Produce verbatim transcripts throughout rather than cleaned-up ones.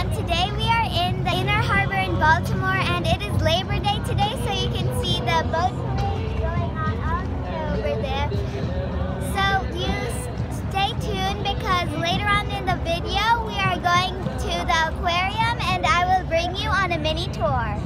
everyone. Today we are in the Inner Harbor in Baltimore, and it is Labor Day today, so you can see the boat parade going on all the way over there. So you stay tuned, because later on in the video we are going to the aquarium and I will bring you on a mini tour.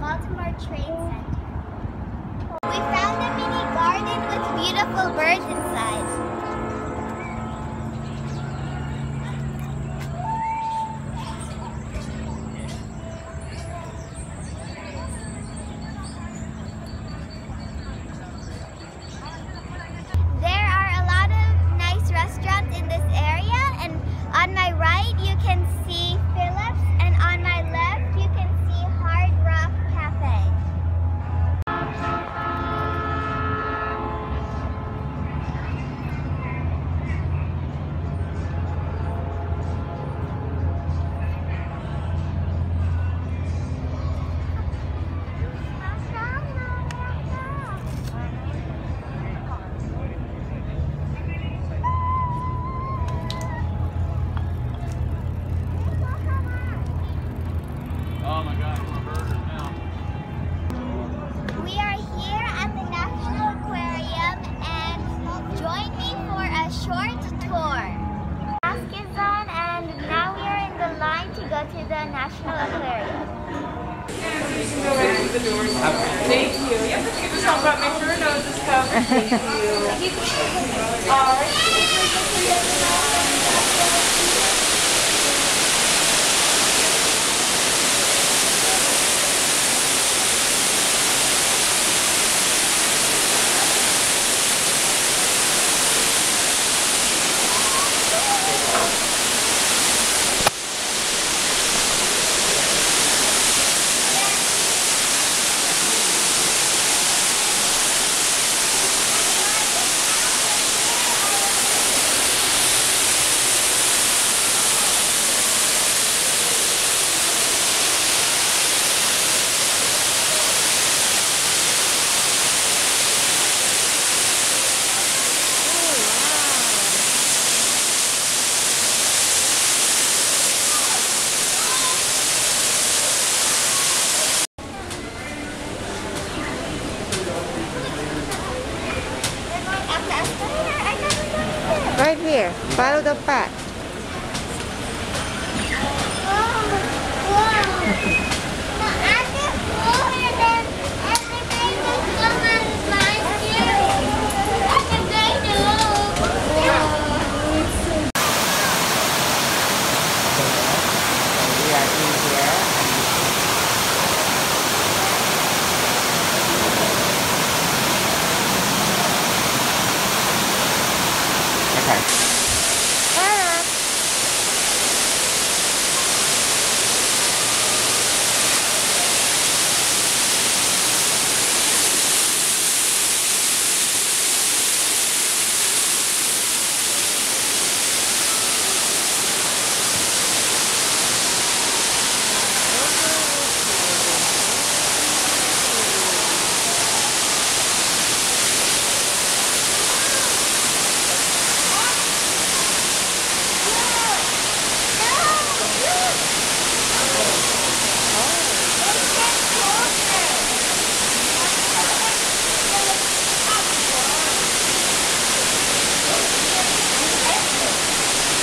Baltimore Trade Center. We found a mini garden with beautiful birds inside. There are a lot of nice restaurants in this area, and on my right you can see Phillips, and on my left you can see Hard Rock. To the National Aquarium. Thank you. Yes, if you could just help out, make sure your nose is covered. Thank you. All right. Right here, follow the path.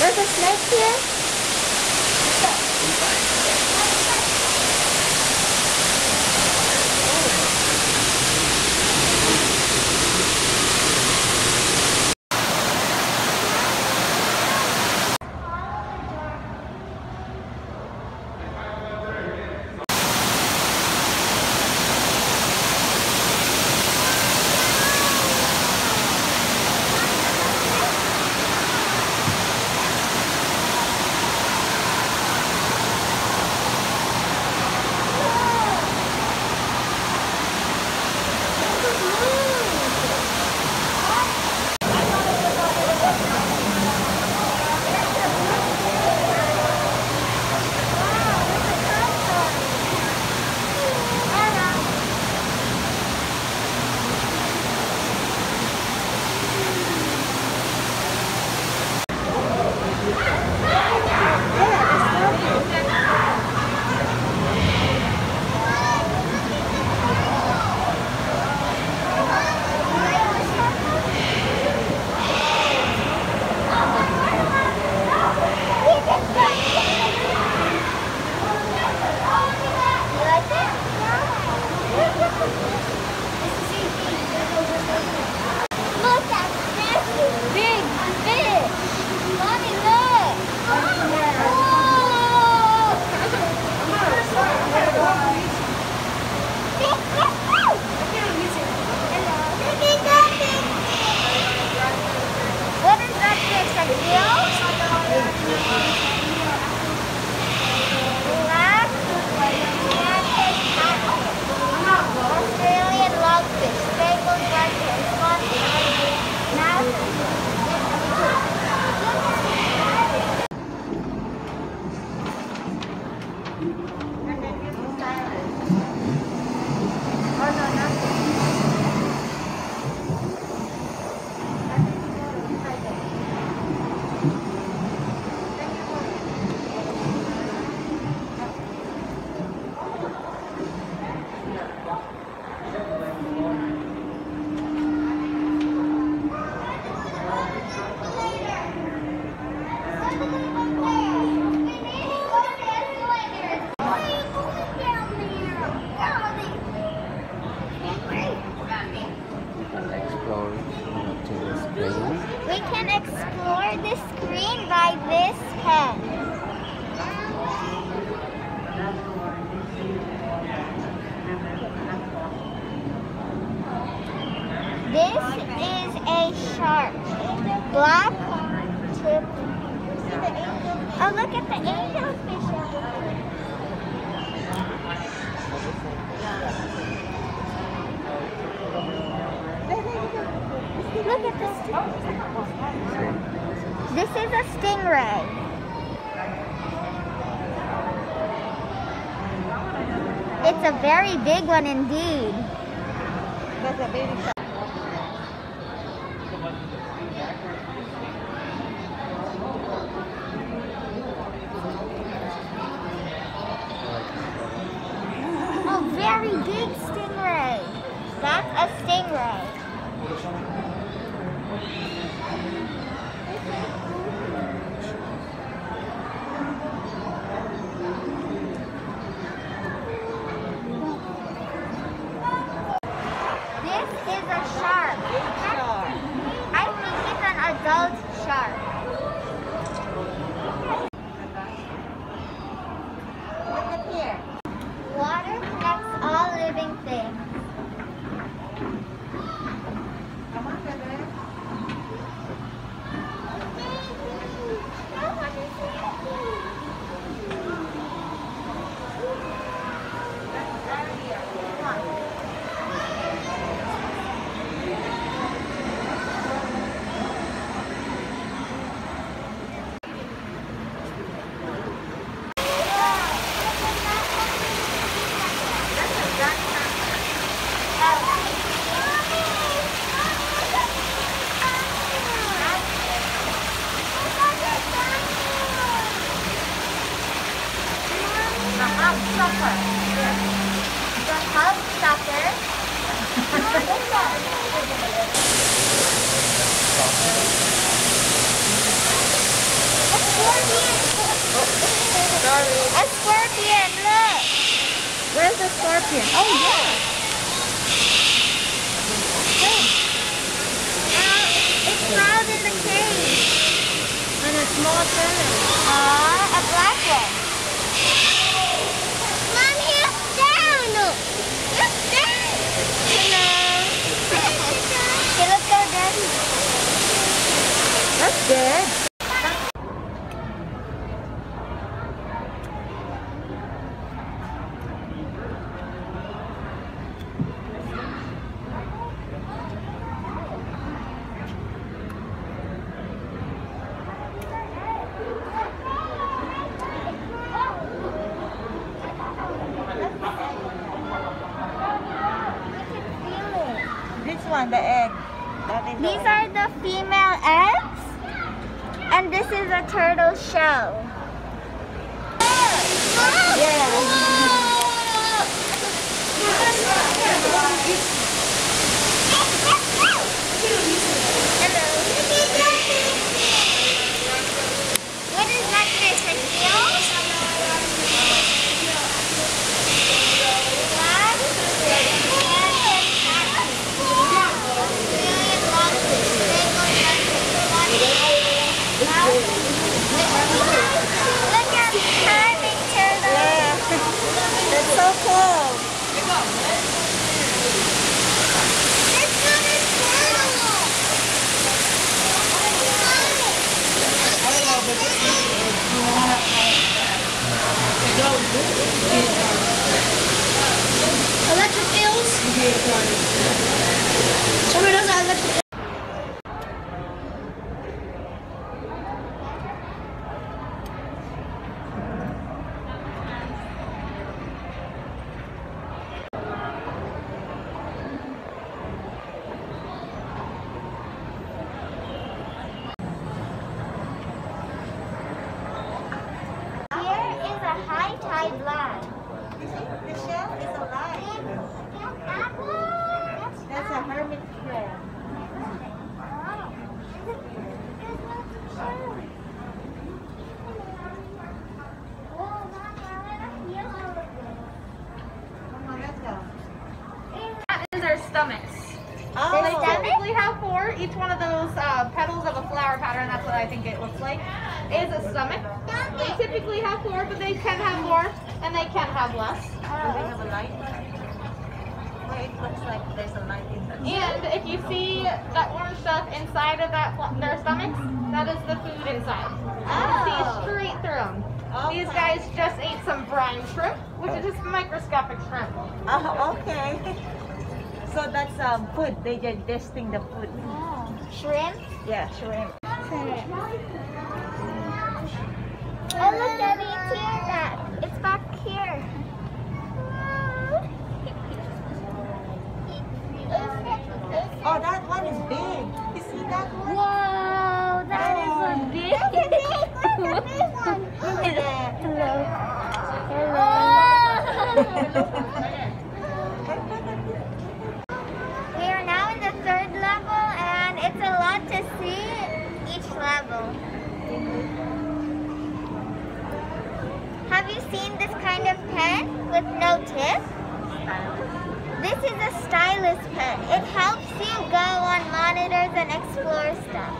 There's a snake here. under the screen by this pen. This is a shark. Black tip. Oh, look at the angelfish. Look at this. This is a stingray. It's a very big one indeed. That's a baby shark. A very big stingray. That's a stingray. A scorpion, look! Where's the scorpion? Oh, yeah! Uh, it's found in the cage. And a small turtle. Ah, a black one. Mommy, look down! Look down! Hello! They look so dirty. That's good. One, the egg. These are the female eggs, and this is a turtle shell. Yeah. Hello. What is that fish? A seal? Electric eels? Somebody knows how electric eels. Stomachs. Oh. They technically have four. Each one of those uh, petals of a flower pattern, that's what I think it looks like, is a stomach. They typically have four, but they can have more and they can have less. Do they have a light? It looks like there's a light in them. And if you see that orange stuff inside of that their stomachs, that is the food inside. Oh. You can see straight through them. Okay. These guys just ate some brine shrimp, which is just microscopic shrimp. Oh, okay. So that's um, food. They just testing the food. Oh. Shrimp? Yeah, shrimp. shrimp. Oh, look, Debbie, it's here. That. It's back here. Oh, that one is big. You see that one? Whoa, that oh. is a big. Look at this. Look at this one. Hello. Hello. Oh. We are now in the third level, and it's a lot to see each level. Have you seen this kind of pen with no tip? This is a stylus pen. It helps you go on monitors and explore stuff.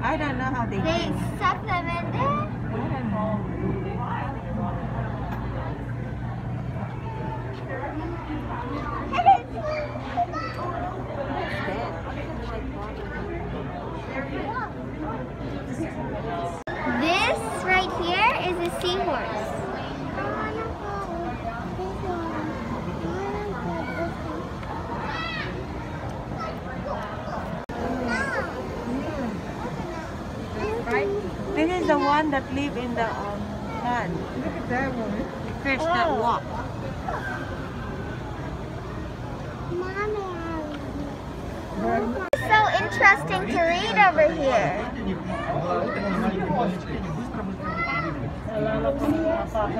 I don't know how they They do. Suck them in there? I don't know. This right here is a seahorse. This is the one that live in the um, pond. Look at that one. Fish oh. that walk. Mama. So interesting to read over here.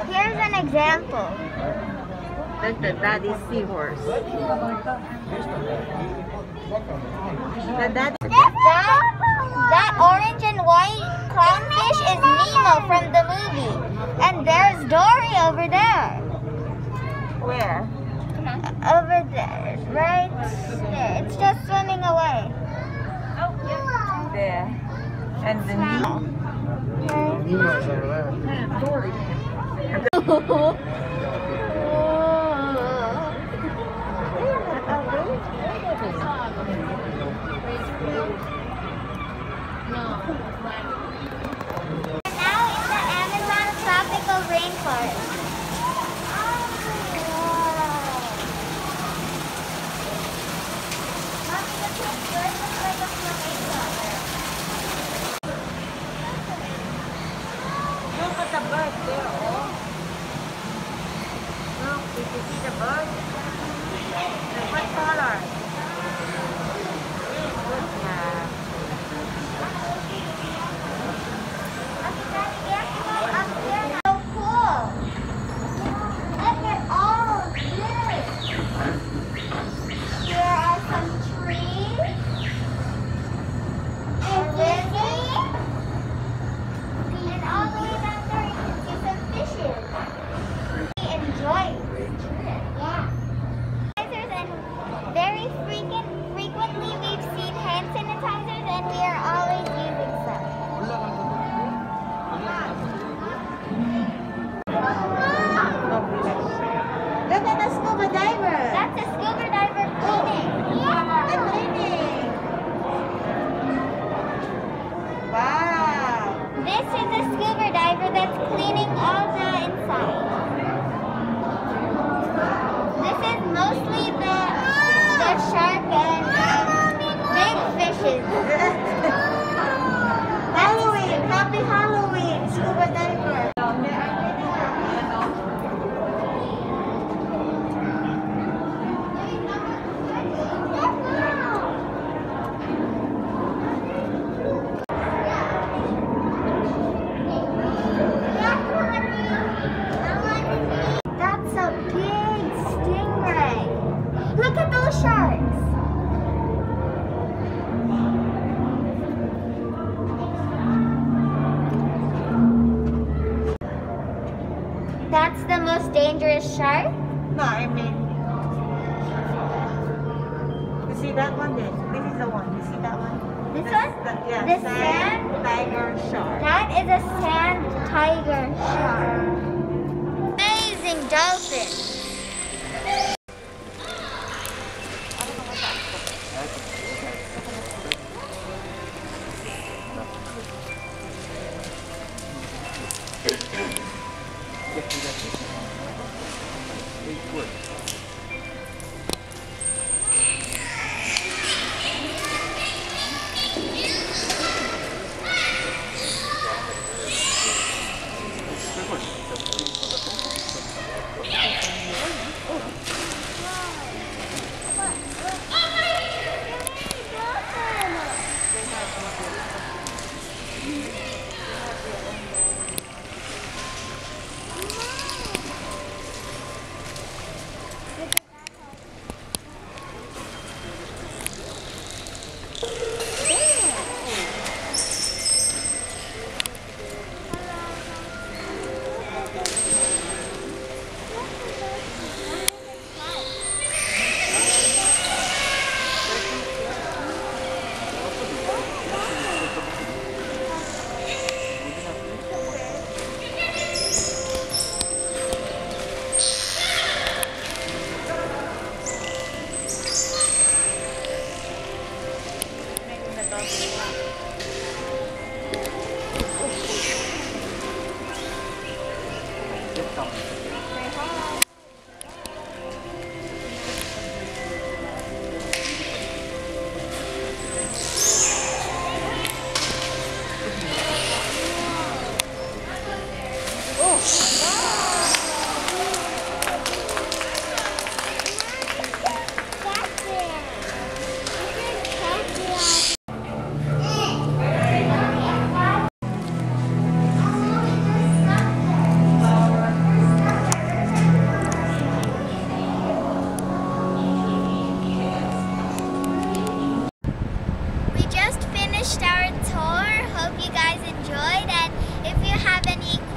Here's an example. Look at daddy's seahorse. The daddy that, that orange and white clownfish is Nemo from the movie. And there's Dory over there. Where? Over there. Right there. It's just swimming away. Oh, yeah. There. And the Nemo. Dory. No. Rainforest. Look at the bird there. That's the most dangerous shark? No, I mean... You see that one there? This is the one. You see that one? This That's one? The, yeah, the sand, sand tiger shark. That is a sand tiger shark. Amazing dolphin.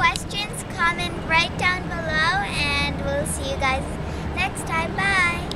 Questions, comment right down below, and we'll see you guys next time. Bye!